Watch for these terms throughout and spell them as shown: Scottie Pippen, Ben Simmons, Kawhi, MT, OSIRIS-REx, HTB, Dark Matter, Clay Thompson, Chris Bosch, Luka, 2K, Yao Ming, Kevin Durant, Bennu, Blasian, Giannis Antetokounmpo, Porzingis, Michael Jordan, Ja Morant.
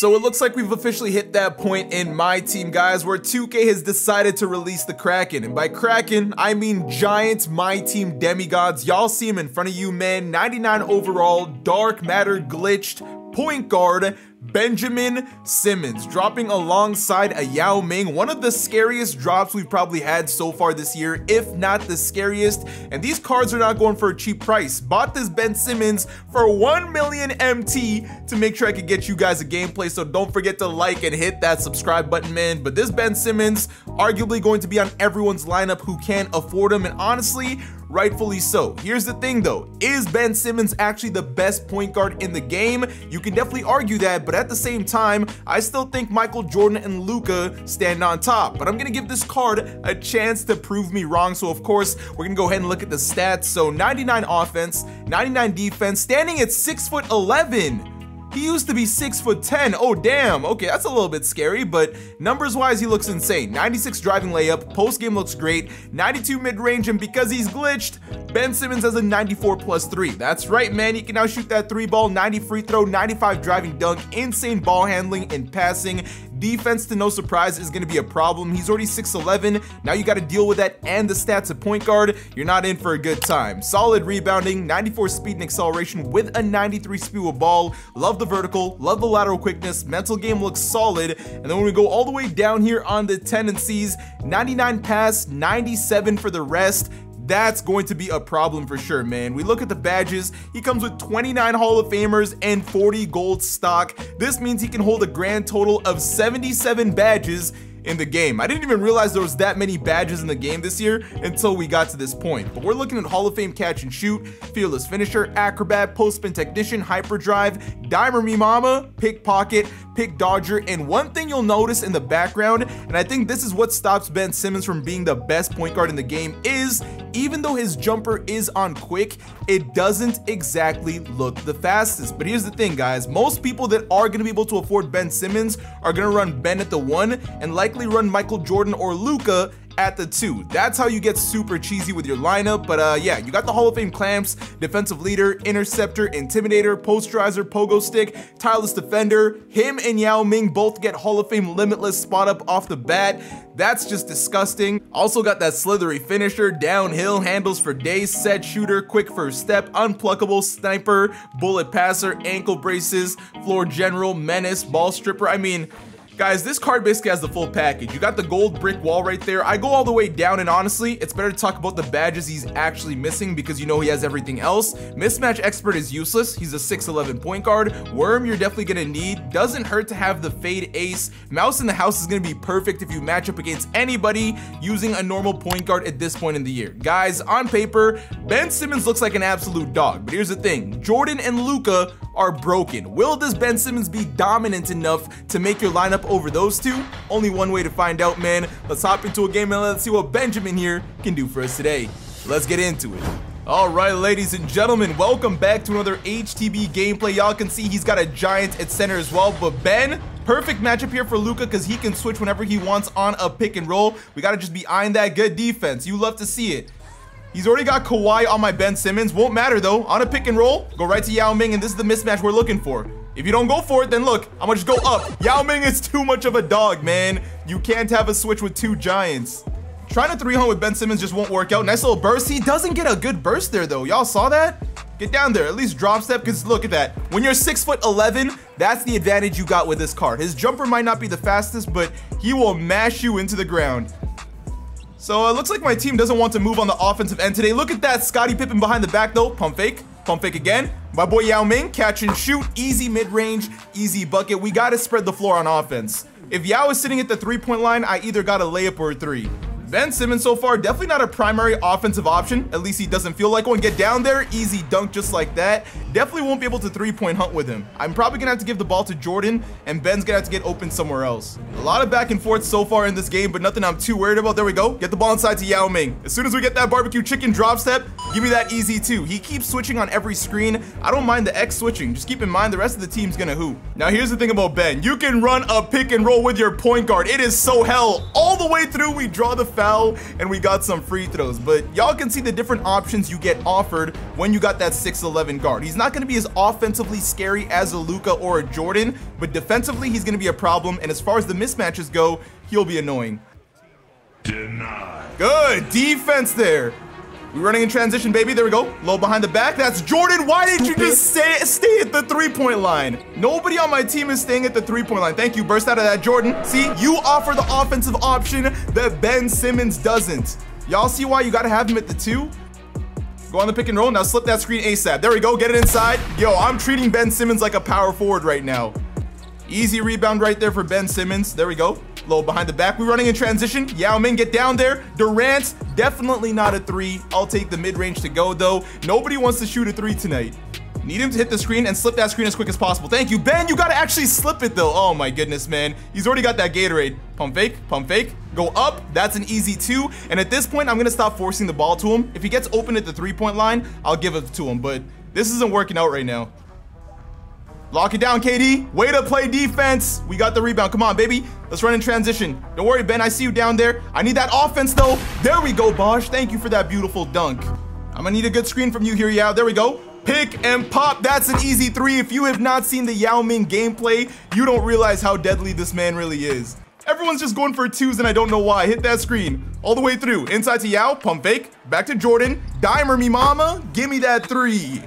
So it looks like we've officially hit that point in my team, guys, where 2K has decided to release the Kraken. And by Kraken, I mean giant my team demigods. Y'all see him in front of you, man. 99 overall, dark matter glitched, point guard, Ben Simmons, dropping alongside a Yao Ming, one of the scariest drops we've probably had so far this year, if not the scariest. And these cards are not going for a cheap price. Bought this Ben Simmons for 1 million MT to make sure I could get you guys a gameplay, so don't forget to like and hit that subscribe button, man. But this Ben Simmons, arguably going to be on everyone's lineup who can't afford him, and honestly, rightfully so. Here's the thing though, is Ben Simmons actually the best point guard in the game? You can definitely argue that, but at the same time, I still think Michael Jordan and Luka stand on top. But I'm gonna give this card a chance to prove me wrong, so of course, we're gonna go ahead and look at the stats. So 99 offense, 99 defense, standing at 6'11". He used to be 6'10". Oh, damn. Okay, that's a little bit scary, but numbers-wise, he looks insane. 96 driving layup, post-game looks great, 92 mid-range, and because he's glitched, Ben Simmons has a 94+3. That's right, man. He can now shoot that three ball, 90 free throw, 95 driving dunk, insane ball handling and passing. Defense, to no surprise, is going to be a problem. He's already 6'11". Now you got to deal with that and the stats of point guard. You're not in for a good time. Solid rebounding, 94 speed and acceleration with a 93 speed of ball. Love the vertical, love the lateral quickness. Mental game looks solid. And then when we go all the way down here on the tendencies, 99 pass, 97 for the rest. That's going to be a problem for sure, man. We look at the badges. He comes with 29 Hall of Famers and 40 gold stock. This means he can hold a grand total of 77 badges in the game. I didn't even realize there was that many badges in the game this year until we got to this point. But we're looking at Hall of Fame catch and shoot, fearless finisher, acrobat, post spin technician, hyperdrive, dimer me mama, pickpocket, pick dodger. And one thing you'll notice in the background, and I think this is what stops Ben Simmons from being the best point guard in the game, is even though his jumper is on quick, it doesn't exactly look the fastest. But here's the thing, guys, most people that are going to be able to afford Ben Simmons are going to run Ben at the one and likely run Michael Jordan or Luka at the two. That's how you get super cheesy with your lineup. But yeah, you got the Hall of Fame clamps, defensive leader, interceptor, intimidator, posterizer, pogo stick, tireless defender. Him and Yao Ming both get Hall of Fame limitless spot up off the bat. That's just disgusting. Also got that slithery finisher, downhill, handles for days, set shooter, quick first step, unpluckable, sniper, bullet passer, ankle braces, floor general, menace, ball stripper. I mean, guys, this card basically has the full package. You got the gold brick wall right there. I go all the way down, and honestly, it's better to talk about the badges he's actually missing because you know he has everything else. Mismatch expert is useless. He's a 6'11 point guard. Worm, you're definitely gonna need. Doesn't hurt to have the fade ace. Mouse in the house is gonna be perfect if you match up against anybody using a normal point guard at this point in the year. Guys, on paper, Ben Simmons looks like an absolute dog, but here's the thing. Jordan and Luka are broken. Will this Ben Simmons be dominant enough to make your lineup over those two? Only one way to find out, man. Let's hop into a game and let's see what Benjamin here can do for us today. Let's get into it. All right, ladies and gentlemen, welcome back to another HTB gameplay. Y'all can see he's got a giant at center as well, but Ben, perfect matchup here for Luka because he can switch whenever he wants on a pick and roll. We got to just be eyeing that good defense. You love to see it. He's already got Kawhi on my Ben Simmons. Won't matter though. On a pick and roll, go right to Yao Ming, and this is the mismatch we're looking for. If you don't go for it, then look, I'm gonna just go up. Yao Ming is too much of a dog, man. You can't have a switch with two giants. Trying to 3-home with Ben Simmons just won't work out. Nice little burst. He doesn't get a good burst there though. Y'all saw that? Get down there, at least drop step, because look at that. When you're 6'11", that's the advantage you got with this card. His jumper might not be the fastest, but he will mash you into the ground. So it looks like my team doesn't want to move on the offensive end today. Look at that, Scottie Pippen behind the back though. Pump fake again. My boy Yao Ming, catch and shoot, easy mid-range, easy bucket. We gotta spread the floor on offense. If Yao is sitting at the three-point line, I either got a layup or a three. Ben Simmons so far, definitely not a primary offensive option. At least he doesn't feel like one. Get down there, easy dunk just like that. Definitely won't be able to three-point hunt with him. I'm probably gonna have to give the ball to Jordan, and Ben's gonna have to get open somewhere else. A lot of back and forth so far in this game, but nothing I'm too worried about. There we go, get the ball inside to Yao Ming. As soon as we get that barbecue chicken drop step, give me that easy two. He keeps switching on every screen. I don't mind the X switching. Just keep in mind the rest of the team's gonna hoop. Now here's the thing about Ben. You can run a pick and roll with your point guard. It is so hell. All the way through, we draw the foul and we got some free throws. But y'all can see the different options you get offered when you got that 6'11 guard. He's not going to be as offensively scary as a Luka or a Jordan, but defensively, he's going to be a problem. And as far as the mismatches go, he'll be annoying. Denied. Good defense there. We're running in transition, baby. There we go. Low behind the back. That's Jordan. Why didn't you just stay at the three-point line? Nobody on my team is staying at the three-point line. Thank you. Burst out of that, Jordan. See, you offer the offensive option that Ben Simmons doesn't. Y'all see why you got to have him at the two? Go on the pick and roll. Now slip that screen ASAP. There we go. Get it inside. Yo, I'm treating Ben Simmons like a power forward right now. Easy rebound right there for Ben Simmons. There we go. Low behind the back. We're running in transition. Yao Ming, get down there. Durant, definitely not a three. I'll take the mid-range to go, though. Nobody wants to shoot a three tonight. Need him to hit the screen and slip that screen as quick as possible. Thank you, Ben. You got to actually slip it, though. Oh, my goodness, man. He's already got that Gatorade. Pump fake, pump fake. Go up. That's an easy two. And at this point, I'm going to stop forcing the ball to him. If he gets open at the three-point line, I'll give it to him. But this isn't working out right now. Lock it down, KD. Way to play defense. We got the rebound. Come on, baby. Let's run in transition. Don't worry, Ben. I see you down there. I need that offense, though. There we go, Bosch. Thank you for that beautiful dunk. I'm going to need a good screen from you here, Yao. There we go. Pick and pop. That's an easy three. If you have not seen the Yao Ming gameplay, you don't realize how deadly this man really is. Everyone's just going for twos, and I don't know why. Hit that screen. All the way through. Inside to Yao. Pump fake. Back to Jordan. Dimer me mama. Give me that three.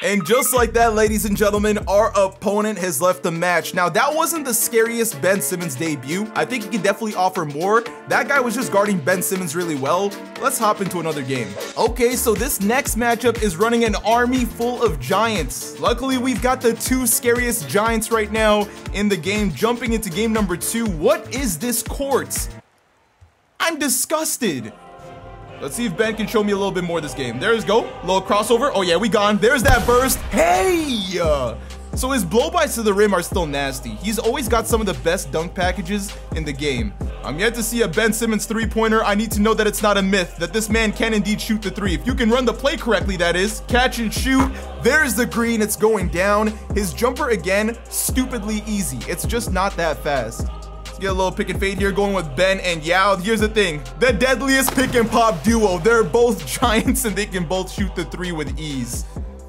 And just like that, ladies and gentlemen, our opponent has left the match. Now, that wasn't the scariest Ben Simmons debut. I think he can definitely offer more. That guy was just guarding Ben Simmons really well. Let's hop into another game. Okay, so this next matchup is running an army full of giants. Luckily, we've got the two scariest giants right now in the game. Jumping into game number two. What is this court? I'm disgusted. Let's see if Ben can show me a little bit more this game. There's go. Little crossover. Oh, yeah, we gone. There's that burst. Hey! So his blow-bys to the rim are still nasty. He's always got some of the best dunk packages in the game. I'm yet to see a Ben Simmons three-pointer. I need to know that it's not a myth, that this man can indeed shoot the three. If you can run the play correctly, that is. Catch and shoot. There's the green. It's going down. His jumper, again, stupidly easy. It's just not that fast. Get a little pick and fade here going with Ben and Yao. Here's the thing. The deadliest pick and pop duo. They're both giants and they can both shoot the three with ease.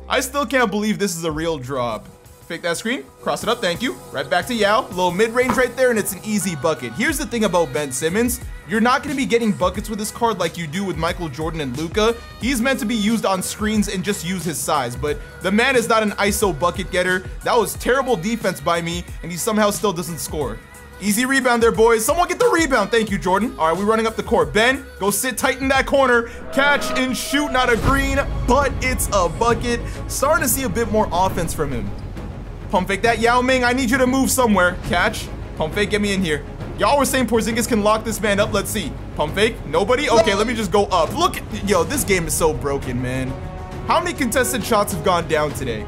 I still can't believe this is a real drop. Fake that screen. Cross it up. Thank you. Right back to Yao. Little mid-range right there and it's an easy bucket. Here's the thing about Ben Simmons. You're not going to be getting buckets with this card like you do with Michael Jordan and Luka. He's meant to be used on screens and just use his size. But the man is not an ISO bucket getter. That was terrible defense by me and he somehow still doesn't score. Easy rebound there, boys. Someone get the rebound. Thank you, Jordan. All right, we're running up the court. Ben, go sit tight in that corner. Catch and shoot, not a green, but it's a bucket. Starting to see a bit more offense from him. Pump fake that, Yao Ming. I need you to move somewhere. Catch. Pump fake, get me in here. Y'all were saying Porzingis can lock this man up. Let's see. Pump fake, nobody? Okay, let me just go up. Look, yo, this game is so broken, man. How many contested shots have gone down today?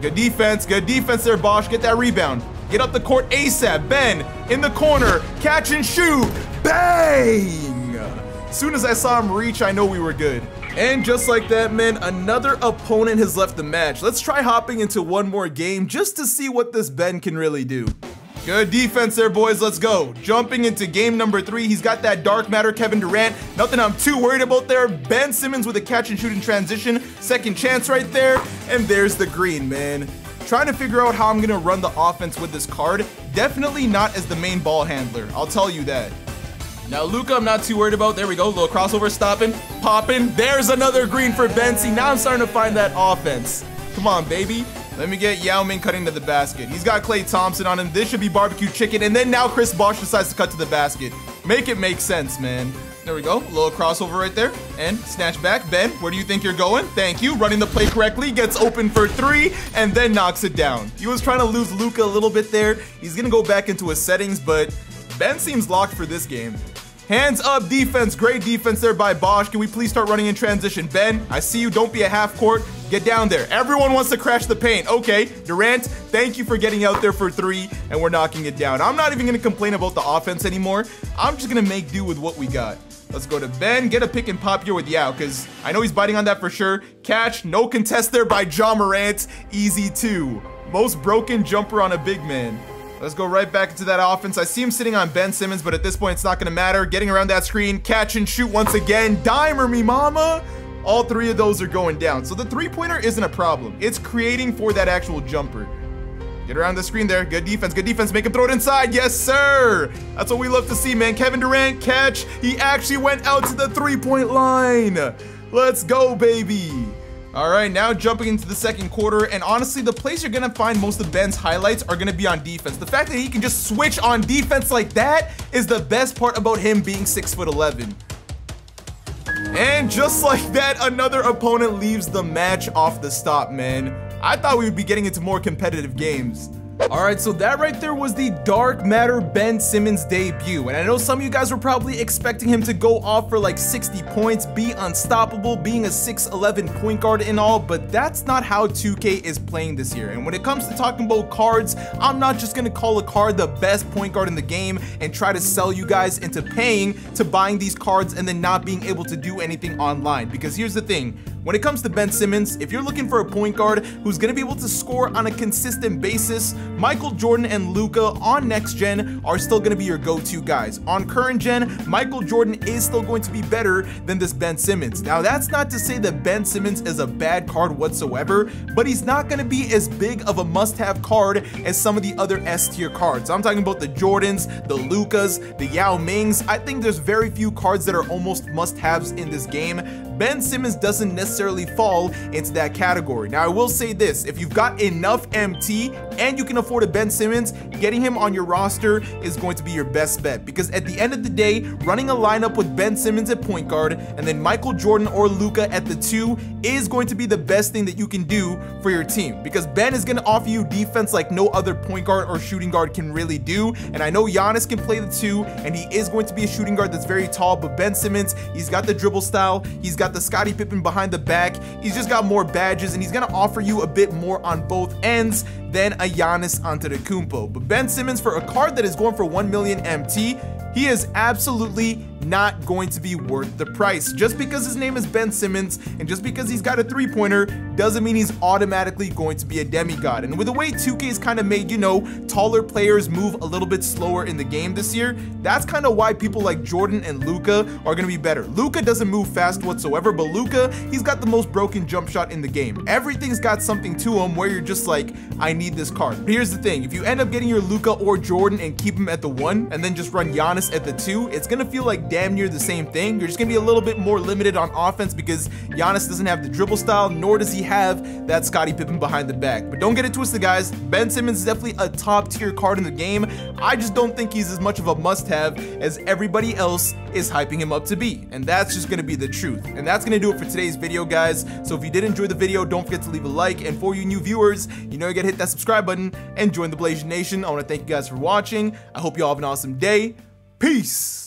Good defense there, Bosch. Get that rebound. Get up the court ASAP. Ben in the corner. Catch and shoot. Bang! As soon as I saw him reach, I know we were good. And just like that, man, another opponent has left the match. Let's try hopping into one more game just to see what this Ben can really do. Good defense there, boys. Let's go. Jumping into game number three. He's got that dark matter, Kevin Durant. Nothing I'm too worried about there. Ben Simmons with a catch and shoot in transition. Second chance right there. And there's the green, man. Trying to figure out how I'm going to run the offense with this card. Definitely not as the main ball handler. I'll tell you that. Now, Luka, I'm not too worried about. There we go. Little crossover stopping, popping. There's another green for Ben. See, now I'm starting to find that offense. Come on, baby. Let me get Yao Ming cutting to the basket. He's got Clay Thompson on him. This should be barbecue chicken. And then now Chris Bosch decides to cut to the basket. Make it make sense, man. There we go. Little crossover right there. And snatch back. Ben, where do you think you're going? Thank you. Running the play correctly. Gets open for three and then knocks it down. He was trying to lose Luka a little bit there. He's going to go back into his settings, but Ben seems locked for this game. Hands up defense. Great defense there by Bosch. Can we please start running in transition? Ben, I see you. Don't be a half court. Get down there. Everyone wants to crash the paint. Okay, Durant, thank you for getting out there for three, and we're knocking it down. I'm not even going to complain about the offense anymore. I'm just going to make do with what we got. Let's go to Ben, get a pick and pop here with Yao, because I know he's biting on that for sure. Catch, no contest there by Ja Morant. Easy two. Most broken jumper on a big man. Let's go right back into that offense. I see him sitting on Ben Simmons, but at this point, it's not going to matter. Getting around that screen, catch and shoot once again. Dimer me mama. all three of those are going down. So the three-pointer isn't a problem. It's creating for that actual jumper. Get around the screen there. Good defense. Good defense. Make him throw it inside. Yes, sir. That's what we love to see, man. Kevin Durant, catch. He actually went out to the three-point line. Let's go, baby. All right, now jumping into the second quarter. And honestly, the place you're going to find most of Ben's highlights are going to be on defense. The fact that he can just switch on defense like that is the best part about him being 6'11". And just like that, another opponent leaves the match off the stop, man. I thought we would be getting into more competitive games. All right, so that right there was the Dark Matter Ben Simmons debut. And I know some of you guys were probably expecting him to go off for like 60 points, be unstoppable, being a 6'11" point guard and all, but that's not how 2K is playing this year. And when it comes to talking about cards, I'm not just gonna call a card the best point guard in the game and try to sell you guys into paying to buying these cards and then not being able to do anything online. Because here's the thing. When it comes to Ben Simmons, if you're looking for a point guard who's going to be able to score on a consistent basis, Michael Jordan and Luka on next gen are still going to be your go-to guys. On current gen, Michael Jordan is still going to be better than this Ben Simmons. Now, that's not to say that Ben Simmons is a bad card whatsoever, but he's not going to be as big of a must-have card as some of the other S-tier cards. I'm talking about the Jordans, the Lukas, the Yao Mings. I think there's very few cards that are almost must-haves in this game. Ben Simmons doesn't necessarily fall into that category. Now, I will say this, if you've got enough MT and you can afford a Ben Simmons, getting him on your roster is going to be your best bet, because at the end of the day, running a lineup with Ben Simmons at point guard and then Michael Jordan or Luka at the two is going to be the best thing that you can do for your team, because Ben is going to offer you defense like no other point guard or shooting guard can really do. And I know Giannis can play the two and he is going to be a shooting guard that's very tall, but Ben Simmons, he's got the dribble style, he's got the Scottie Pippen behind the back, he's just got more badges, and he's going to offer you a bit more on both ends than a Giannis Antetokounmpo. But Ben Simmons, for a card that is going for 1 million MT, he is absolutely not going to be worth the price. Just because his name is Ben Simmons and just because he's got a three-pointer doesn't mean he's automatically going to be a demigod. And with the way 2K's kind of made, you know, taller players move a little bit slower in the game this year, that's kind of why people like Jordan and Luka are going to be better. Luka doesn't move fast whatsoever, but Luka, he's got the most broken jump shot in the game. Everything's got something to him where you're just like, I need this card. But here's the thing, if you end up getting your Luka or Jordan and keep him at the one and then just run Giannis at the two, it's going to feel like damn near the same thing. You're just gonna be a little bit more limited on offense because Giannis doesn't have the dribble style, nor does he have that Scottie Pippen behind the back. But don't get it twisted, guys. Ben Simmons is definitely a top tier card in the game. I just don't think he's as much of a must-have as everybody else is hyping him up to be. And that's just gonna be the truth. And that's gonna do it for today's video, guys. So if you did enjoy the video, don't forget to leave a like. And for you new viewers, you know you gotta hit that subscribe button and join the Blasian Nation. I wanna thank you guys for watching. I hope you all have an awesome day. Peace.